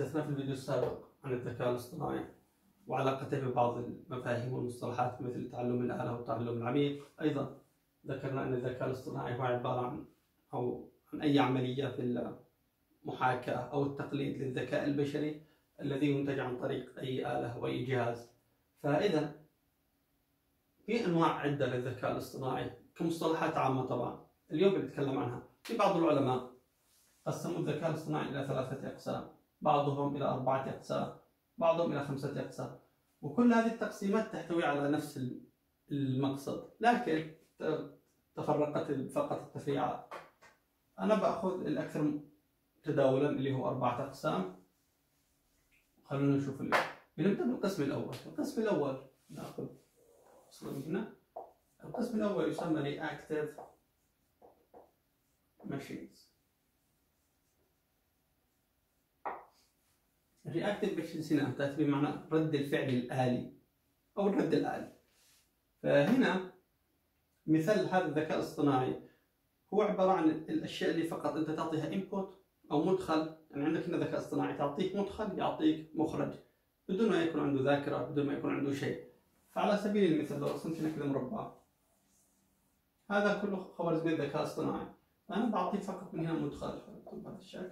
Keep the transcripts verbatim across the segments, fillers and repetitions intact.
تحدثنا في الفيديو السابق عن الذكاء الاصطناعي وعلاقته ببعض المفاهيم والمصطلحات مثل التعلم الآلة والتعلم العميق. أيضا ذكرنا أن الذكاء الاصطناعي هو عبارة عن أو عن أي عملية في المحاكاة أو التقليد للذكاء البشري الذي ينتج عن طريق أي آلة أو أي جهاز. فإذا في أنواع عدة للذكاء الاصطناعي كمصطلحات عامة. طبعا اليوم بنتكلم عنها. في بعض العلماء قسموا الذكاء الاصطناعي إلى ثلاثة أقسام، بعضهم إلى أربعة أقسام، بعضهم إلى خمسة أقسام، وكل هذه التقسيمات تحتوي على نفس المقصد، لكن تفرقت فقط التفريعات. أنا بأخذ الأكثر تداولا اللي هو أربعة أقسام. خلونا نشوف اليوم. بنبدأ بالقسم الأول. القسم الأول نأخذ من هنا. القسم الأول يسمى Reactive Machines. Reactive Machines هنا تأتي بمعنى رد الفعل الآلي أو الرد الآلي. فهنا مثال هذا الذكاء الاصطناعي هو عبارة عن الأشياء اللي فقط أنت تعطيها input أو مدخل. يعني عندك هنا ذكاء اصطناعي تعطيك مدخل يعطيك مخرج بدون ما يكون عنده ذاكرة، بدون ما يكون عنده شيء. فعلى سبيل المثال لو رسمت هنا كذا مربع، هذا كله خوارزمية ذكاء اصطناعي. فأنا بعطيه فقط من هنا مدخل بهذا الشكل،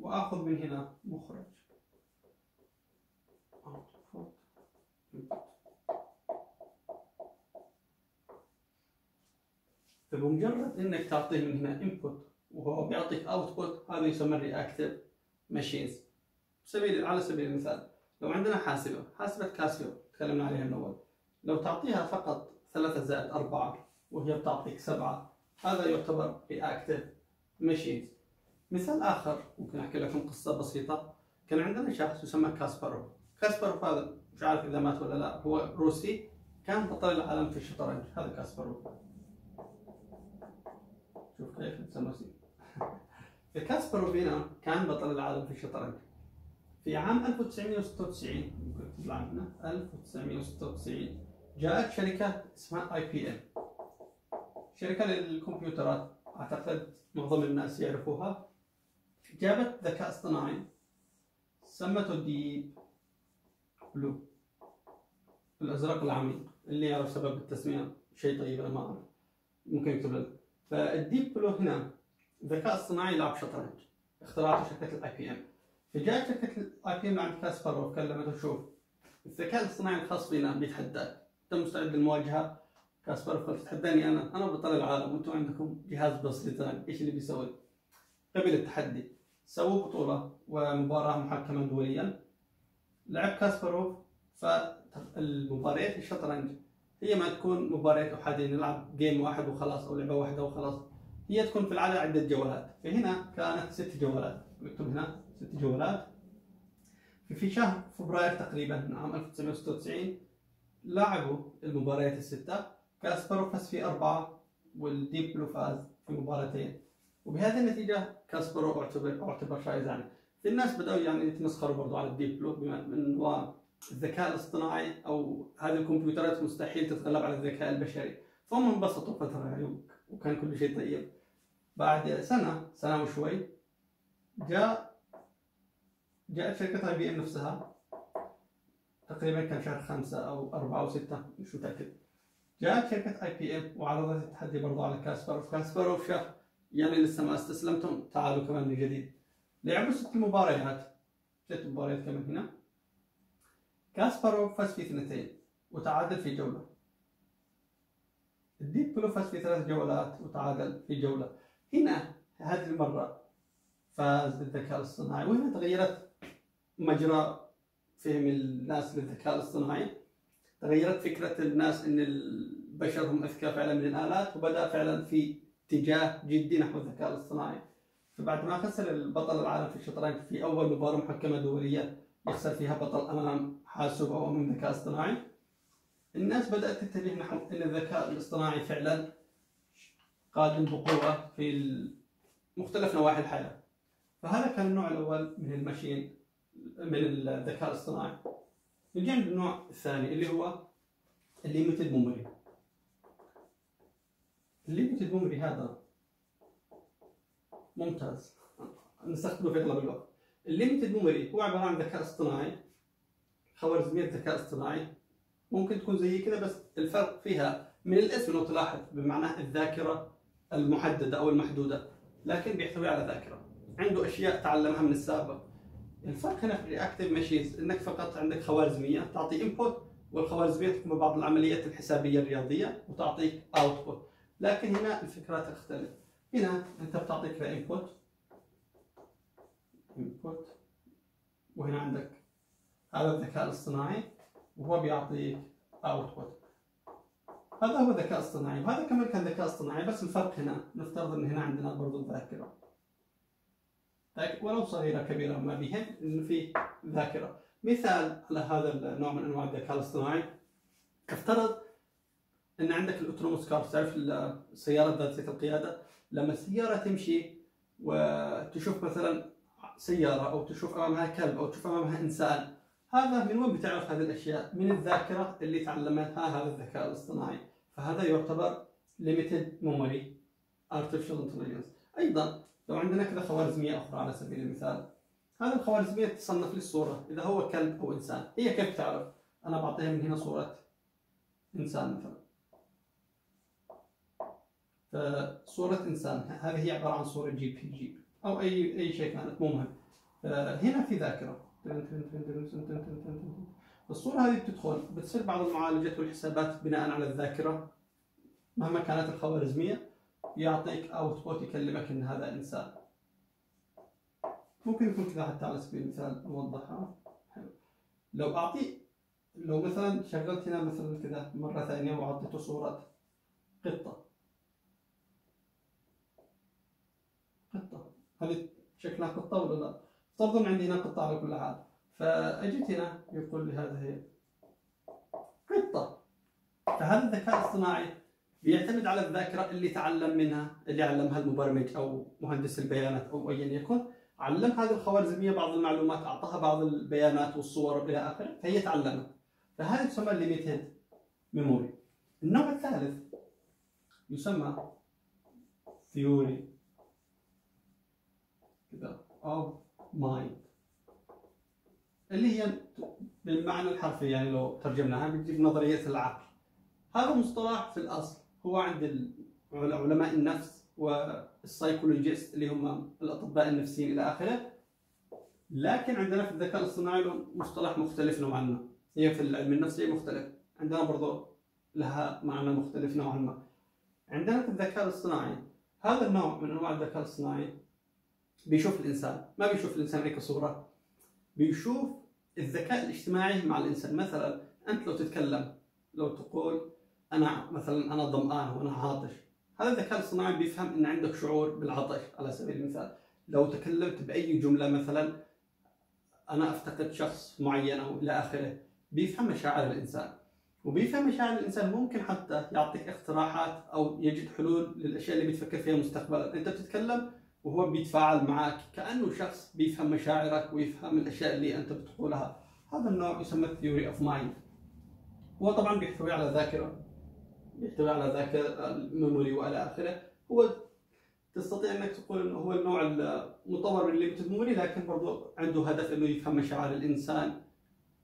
وآخذ من هنا مخرج. فبمجرد انك تعطيه من هنا input وهو بيعطيك output، هذا يسمى reactive machines. سبيل على سبيل المثال لو عندنا حاسبة، حاسبة كاسيو تكلمنا عليها من أول، لو تعطيها فقط ثلاثة زائد أربعة وهي بتعطيك سبعة، هذا يعتبر reactive machines. مثال آخر ممكن أحكي لكم قصة بسيطة. كان عندنا شخص يسمى كاسباروف. كاسباروف هذا مش عارف إذا مات ولا لا، هو روسي كان بطل العالم في الشطرنج. هذا كاسباروف، شوف كيف يتسمى روسي. فكاسباروف هنا كان بطل العالم في الشطرنج في عام ألف وتسعمئة وستة وتسعين. ممكن تطلع هنا ألف وتسعمئة وستة وتسعين. جاءت شركة اسمها اي بي ام، شركة للكمبيوترات، أعتقد معظم الناس يعرفوها. جابت ذكاء اصطناعي سمته ديب بلو، الأزرق العميق. اللي يعرف سبب التسمية شيء طيب، أنا ما أعرف، ممكن يكتب لنا. فالديب بلو هنا ذكاء اصطناعي لعب شطرنج، اخترعته شركة الأي بي إم. فجاءت شركة الأي بي إم عند كاسباروف كلمته، شوف الذكاء الاصطناعي الخاص بنا بيتحداك، أنت مستعد للمواجهة؟ كاسباروف قال تتحداني أنا، أنا بطل العالم وأنتم عندكم جهاز بسيطان، إيش اللي بيسوي؟ قبل التحدي، سووا بطولة ومباراة محكمة دوليا. لعب كاسباروف، فالمباريات الشطرنج هي ما تكون مباريات أحادية، نلعب جيم واحد وخلاص أو لعبة واحدة وخلاص، هي تكون في العادة عدة جولات. فهنا كانت ست جولات، مكتوب هنا ست جولات. في شهر فبراير تقريبا من عام ألف وتسعمئة وستة وتسعين لعبوا المباريات الستة. كاسباروف فاز في أربعة والديب بلو فاز في مباراتين، وبهذه النتيجة كاسباروف اعتبر اعتبر فايز. يعني الناس بدأوا يعني يتمسخروا برضه على الديب بلو، بما أنه الذكاء الاصطناعي أو هذه الكمبيوترات مستحيل تتغلب على الذكاء البشري. فهم انبسطوا فترة يعني، وكان كل شيء طيب. بعد سنة سنة وشوي جاء جاءت شركة اي بي ام نفسها، تقريبا كان شهر خمسة أو أربعة أو ستة مش متأكد. جاءت شركة اي بي ام وعرضت التحدي برضه على كاسباروف. كاسباروف شاف يعني لسه ما استسلمتم، تعالوا كمان من جديد. لعبوا ست مباريات، ست مباريات كمان هنا. كاسباروف فاز في اثنتين وتعادل في جولة. الديب بلو فاز في ثلاث جولات وتعادل في جولة. هنا هذه المرة فاز الذكاء الاصطناعي، وهنا تغيرت مجرى فهم الناس للذكاء الاصطناعي. تغيرت فكرة الناس أن البشر هم أذكى فعلا من الآلات، وبدأ فعلا في اتجاه جدي نحو الذكاء الاصطناعي. فبعد ما خسر البطل العالم في الشطرنج في أول مباراة محكمة دولية يخسر فيها بطل أمام حاسوب أو أمام ذكاء اصطناعي، الناس بدأت تتجه نحو أن الذكاء الاصطناعي فعلا قادم بقوة في مختلف نواحي الحياة. فهذا كان النوع الأول من الماشين، من الذكاء الاصطناعي. نجي عند النوع الثاني اللي هو الليميتد ميموري. الليميتد ميموري هذا ممتاز، نستخدمه في أغلب الوقت. الليميتد ميموري هو عباره عن ذكاء اصطناعي، خوارزميه ذكاء اصطناعي، ممكن تكون زي كذا بس الفرق فيها من الاسم لو تلاحظ بمعنى الذاكره المحدده او المحدوده، لكن بيحتوي على ذاكره، عنده اشياء تعلمها من السابق. الفرق هنا في الرياكتيف ماشينز انك فقط عندك خوارزميه تعطي انبوت، والخوارزميه تقوم ببعض العمليات الحسابيه الرياضيه وتعطيك اوتبوت، لكن هنا الفكره تختلف. هنا انت بتعطي كذا انبوت انبوت وهنا عندك هذا الذكاء الاصطناعي وهو بيعطيك اوتبوت. هذا هو ذكاء اصطناعي، وهذا كمان كان ذكاء اصطناعي، بس الفرق هنا نفترض ان هنا عندنا برضه الذاكره، ولو صغيره كبيره ما بيهم انه في ذاكره. مثال على هذا النوع من انواع الذكاء الاصطناعي، افترض ان عندك الاوتونوموس كار، تعرف السياره ذاتيه القياده، لما السياره تمشي وتشوف مثلا سياره او تشوف امامها كلب او تشوف امامها انسان، هذا من وين بتعرف هذه الاشياء؟ من الذاكره اللي تعلمتها هذا الذكاء الاصطناعي، فهذا يعتبر limited memory artificial intelligence. ايضا لو عندنا كذا خوارزميه اخرى على سبيل المثال، هذه الخوارزميه تصنف لي الصوره اذا هو كلب او انسان، هي كيف تعرف؟ انا بعطيها من هنا صوره انسان مثلا، فصوره انسان هذه هي عباره عن صوره جيب في جيب او اي اي شيء كانت، مو مهم. هنا في ذاكره، الصورة هذه بتدخل بتصير بعض المعالجات والحسابات بناء على الذاكرة، مهما كانت الخوارزمية يعطيك اوتبوت يكلمك ان هذا انسان. ممكن يكون كذا حتى على سبيل المثال اوضحها. حلو، لو اعطي لو مثلا شغلت هنا مثلا كذا مرة ثانية واعطيته صورة قطة قطة هذه شكلها قطة ولا لا؟ افترضوا عندي هنا قطة على كل حال، فأجيت هنا يقول لي هذا هي قطة، فهذا الذكاء الاصطناعي بيعتمد على الذاكرة اللي تعلم منها، اللي علمها المبرمج أو مهندس البيانات أو أيا يكن، علم هذه الخوارزمية بعض المعلومات، أعطاها بعض البيانات والصور وإلى آخره، فهي تعلمت، فهذا يسمى ليميتد ميموري. النوع الثالث يسمى Theory of Mind، اللي هي بالمعنى الحرفي يعني لو ترجمناها بتجيب نظرية العقل. هذا مصطلح في الأصل هو عند علماء النفس والسايكولوجيست اللي هم الأطباء النفسيين إلى آخره، لكن عندنا في الذكاء الاصطناعي له مصطلح مختلف نوعا ما، هي في العلم النفسي مختلف، عندنا برضه لها معنى مختلف نوعا ما. عندنا في الذكاء الاصطناعي هذا النوع من أنواع الذكاء الاصطناعي بيشوف الإنسان، ما بيشوف الإنسان هيك صورة، بيشوف الذكاء الاجتماعي مع الإنسان. مثلا أنت لو تتكلم، لو تقول أنا مثلا أنا ظمآن وأنا عاطش، هذا الذكاء الاصطناعي بيفهم إن عندك شعور بالعطش على سبيل المثال. لو تكلمت بأي جملة مثلا أنا أفتقد شخص معين أو إلى آخره، بيفهم مشاعر الإنسان، وبيفهم مشاعر الإنسان ممكن حتى يعطيك اقتراحات أو يجد حلول للأشياء اللي بتفكر فيها مستقبلا. أنت بتتكلم وهو بيتفاعل معك كأنه شخص بيفهم مشاعرك ويفهم الأشياء اللي أنت بتقولها. هذا النوع يسمى Theory of Mind، هو طبعا بيحتوي على ذاكرة، بيحتوي على ذاكرة الميموري وإلى آخره. هو تستطيع أنك تقول أنه هو النوع المطور من Limited Memory، لكن برضه عنده هدف أنه يفهم مشاعر الإنسان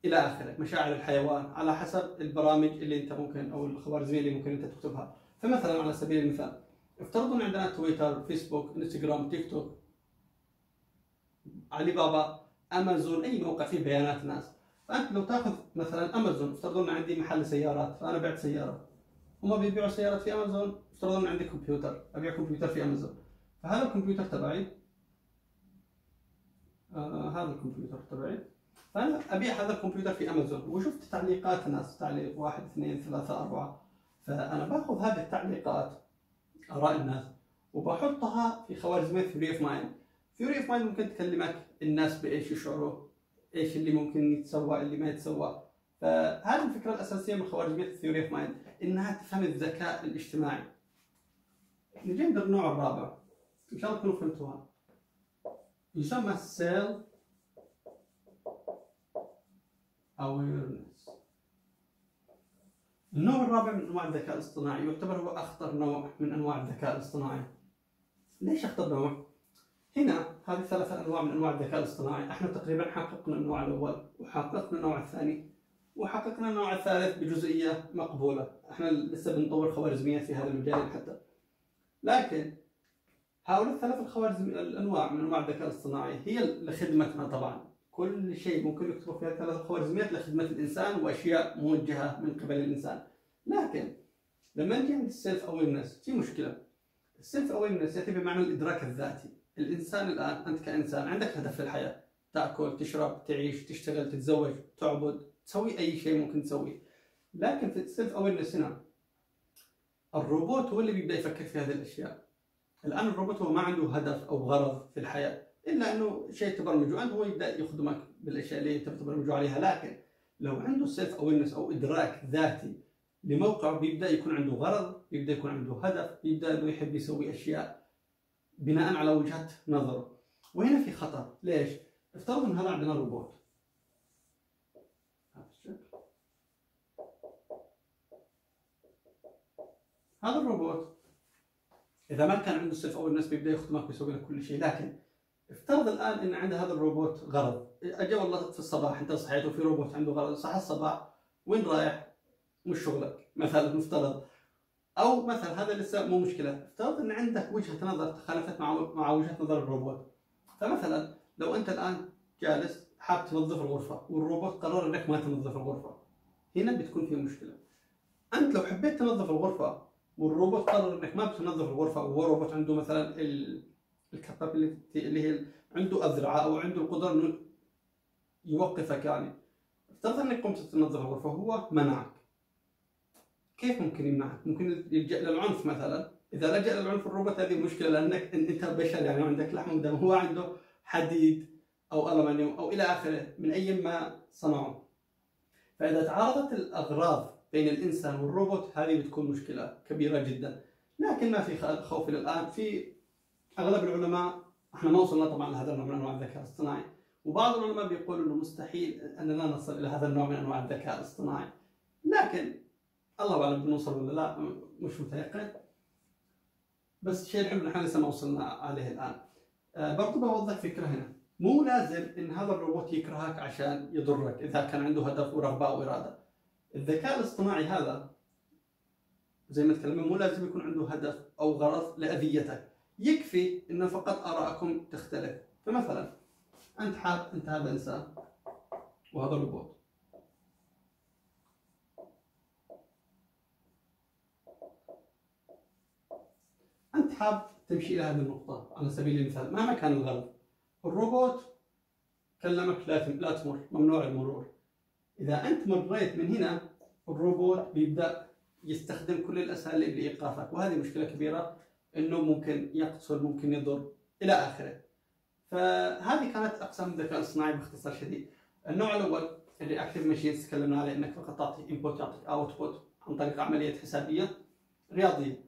إلى آخره، مشاعر الحيوان على حسب البرامج اللي أنت ممكن أو الخوارزمية اللي ممكن أنت تكتبها. فمثلا على سبيل المثال افترضوا عندنا تويتر، فيسبوك، انستغرام، تيك توك، علي بابا، امازون، اي موقع فيه بيانات ناس. فانت لو تاخذ مثلا امازون، افترضوا ان عندي محل سيارات، فانا بعت سياره، هم بيبيعوا سيارات في امازون. افترضوا ان عندي كمبيوتر، ابيع كمبيوتر في امازون، فهذا الكمبيوتر تبعي، آه هذا الكمبيوتر تبعي، فانا ابيع هذا الكمبيوتر في امازون، وشفت تعليقات ناس، تعليق واحد اثنين ثلاثه اربعه، فانا باخذ هذه التعليقات آراء الناس وبحطها في خوارزمية Theory of Mind. Theory of Mind ممكن تكلمك الناس بإيش يشعروا، إيش اللي ممكن يتسوى، اللي ما يتسوى. فهذه الفكرة الأساسية من خوارزمية Theory of Mind، إنها تفهم الذكاء الاجتماعي. نجي عند النوع الرابع، إن شاء الله تكونوا فهمتوها، يسمى Self Awareness. النوع الرابع من انواع الذكاء الاصطناعي يعتبر هو اخطر نوع من انواع الذكاء الاصطناعي. ليش اخطر نوع؟ هنا هذه ثلاثة أنواع من أنواع الذكاء الاصطناعي. احنا تقريبا حققنا النوع الأول وحققنا النوع الثاني وحققنا النوع الثالث بجزئية مقبولة. احنا لسه بنطور خوارزميات في هذا المجال حتى. لكن هؤلاء الثلاث الخوارزم الأنواع من أنواع الذكاء الاصطناعي هي لخدمتنا طبعا. كل شيء ممكن يكتبه في هذه الثلاث الخوارزميات لخدمة الإنسان وأشياء موجهة من قبل الإنسان. لكن لما نجي عند السيلف اويرنس في مشكلة. السيلف اويرنس يأتي بمعنى الإدراك الذاتي. الإنسان الآن أنت كإنسان عندك هدف في الحياة، تأكل، تشرب، تعيش، تشتغل، تتزوج، تعبد، تسوي أي شيء ممكن تسويه. لكن في السيلف اويرنس هنا الروبوت هو اللي بيبدأ يفكر في هذه الأشياء. الآن الروبوت هو ما عنده هدف أو غرض في الحياة، إلا أنه شيء تبرمجه عنده هو يبدأ يخدمك بالأشياء اللي أنت بتبرمجه عليها. لكن لو عنده سيلف اويرنس أو إدراك ذاتي لموقعه بيبدأ يكون عنده غرض، بيبدأ يكون عنده هدف، بيبدأ أنه يحب يسوي أشياء بناء على وجهة نظره. وهنا في خطر. ليش؟ افترض أن هذا عندنا روبوت. هذا الروبوت إذا ما كان عنده سيلف اويرنس بيبدأ يخدمك ويسوي لك كل شيء. لكن افترض الآن أن عند هذا الروبوت غرض. أجا والله في الصباح أنت صحيت وفي روبوت عنده غرض، صحى الصباح وين رايح؟ مش شغلك مثلا مفترض. أو مثلا هذا لسه مو مشكلة، افترض أن عندك وجهة نظر تخالفت مع مع وجهة نظر الروبوت. فمثلا لو أنت الآن جالس حاب تنظف الغرفة والروبوت قرر أنك ما تنظف الغرفة، هنا بتكون في مشكلة. أنت لو حبيت تنظف الغرفة والروبوت قرر انك ما بتنظف الغرفه، وهو روبوت عنده مثلا الكابابيلتي اللي هي عنده اذرعه او عنده القدره انه يوقفك، يعني افترض انك قمت تنظف الغرفه وهو منعك. كيف ممكن يمنعك؟ ممكن يلجا للعنف مثلا. اذا لجا للعنف الروبوت هذه مشكله، لانك انت بشر يعني عندك لحم ودم، هو عنده حديد او ألمنيوم او الى اخره من اي ما صنعوه. فاذا تعارضت الاغراض بين الإنسان والروبوت هذه بتكون مشكلة كبيرة جدا. لكن ما في خوف إلى الآن. في أغلب العلماء، احنا ما وصلنا طبعا لهذا النوع من أنواع الذكاء الاصطناعي، وبعض العلماء بيقولوا إنه مستحيل أننا نصل إلى هذا النوع من أنواع الذكاء الاصطناعي. لكن الله أعلم بنوصل ولا لا، مش متيقن. بس شيء الحمد لله احنا لسه ما وصلنا عليه الآن. أه برضه بوضح فكرة هنا، مو لازم إن هذا الروبوت يكرهك عشان يضرك إذا كان عنده هدف ورغبة وإرادة. الذكاء الاصطناعي هذا زي ما تكلمنا مو لازم يكون عنده هدف أو غرض لأذيتك، يكفي إنه فقط آراءكم تختلف. فمثلا أنت حاب أنت هذا إنسان وهذا روبوت، أنت حاب تمشي إلى هذه النقطة على سبيل المثال مهما كان الغرض. الروبوت كلمك لا تمر، ممنوع المرور. إذا أنت مريت من هنا الروبوت بيبدأ يستخدم كل الأساليب لإيقافك، وهذه مشكلة كبيرة إنه ممكن يقتل، ممكن يضر إلى آخره. فهذه كانت أقسام الذكاء الاصطناعي باختصار شديد. النوع الأول الرياكتيف ماشينز تكلمنا عليه، إنك فقط تعطي إنبوت تعطيك أوتبوت عن طريق عملية حسابية رياضية.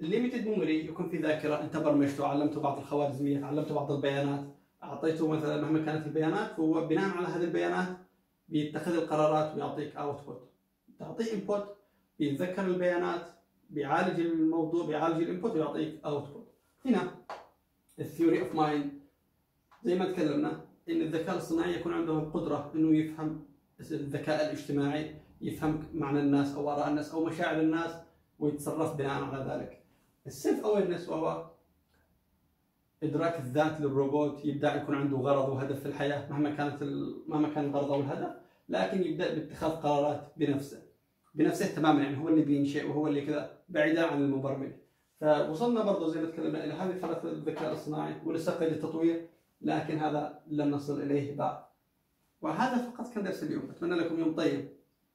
الليميتد ميموري يكون في ذاكرة أنت برمجته، علمته بعض الخوارزميات، علمته بعض البيانات، أعطيته مثلا مهما كانت البيانات، فهو بناء على هذه البيانات بيتخذ القرارات ويعطيك اوتبوت. تعطيه انبوت بيتذكر البيانات، بيعالج الموضوع، بيعالج الانبوت ويعطيك اوتبوت. هنا الثيوري اوف مايند زي ما تكلمنا ان الذكاء الاصطناعي يكون عنده القدره انه يفهم الذكاء الاجتماعي، يفهم معنى الناس او اراء الناس او مشاعر الناس ويتصرف بناء على ذلك. السيلف اويرنس وهو ادراك الذات للروبوت، يبدا يكون عنده غرض وهدف في الحياه مهما كانت مهما كان الغرض او الهدف، لكن يبدا باتخاذ قرارات بنفسه بنفسه تماما، يعني هو اللي بينشئ وهو اللي كذا بعيدا عن المبرمج. فوصلنا برضه زي ما تكلمنا الى هذه الحالة الذكاء الاصطناعي ولسه قيد التطوير، لكن هذا لن نصل اليه بعد. وهذا فقط كان درس اليوم، اتمنى لكم يوم طيب.